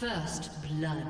First blood.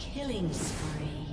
Killing spree.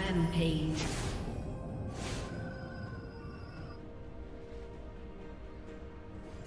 Rampage.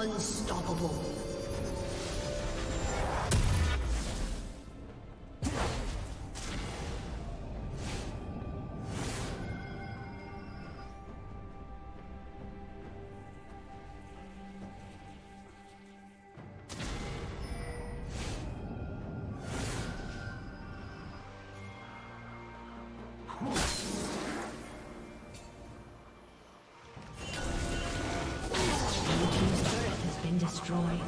Unstoppable. Destroyed.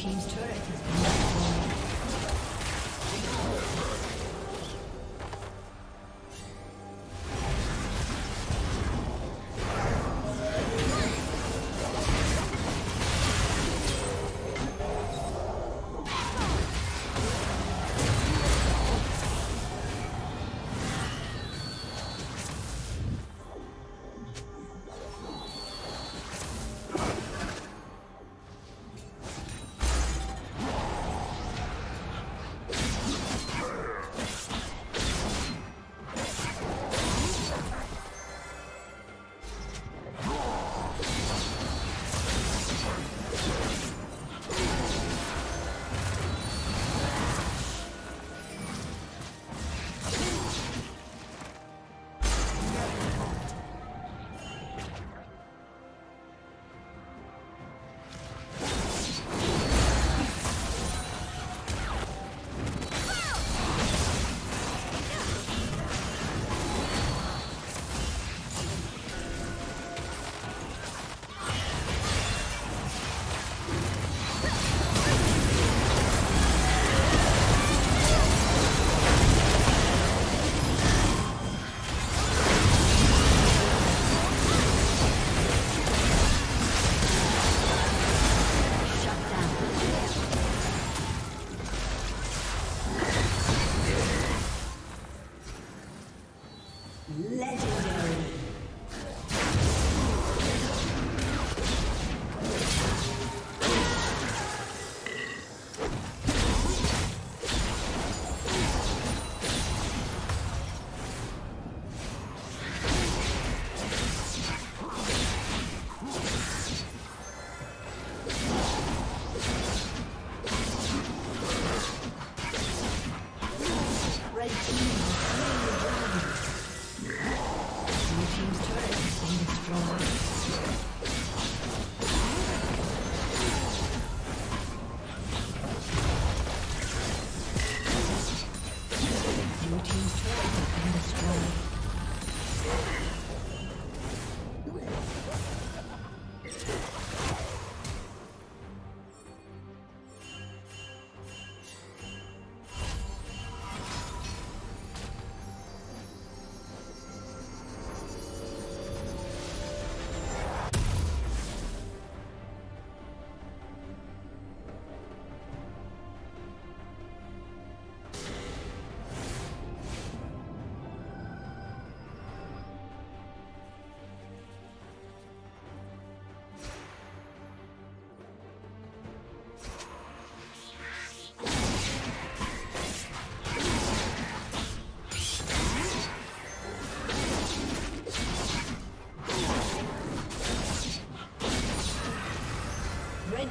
team's turret has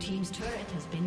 Team's turret has been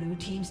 Blue team's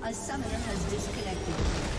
A summoner has disconnected.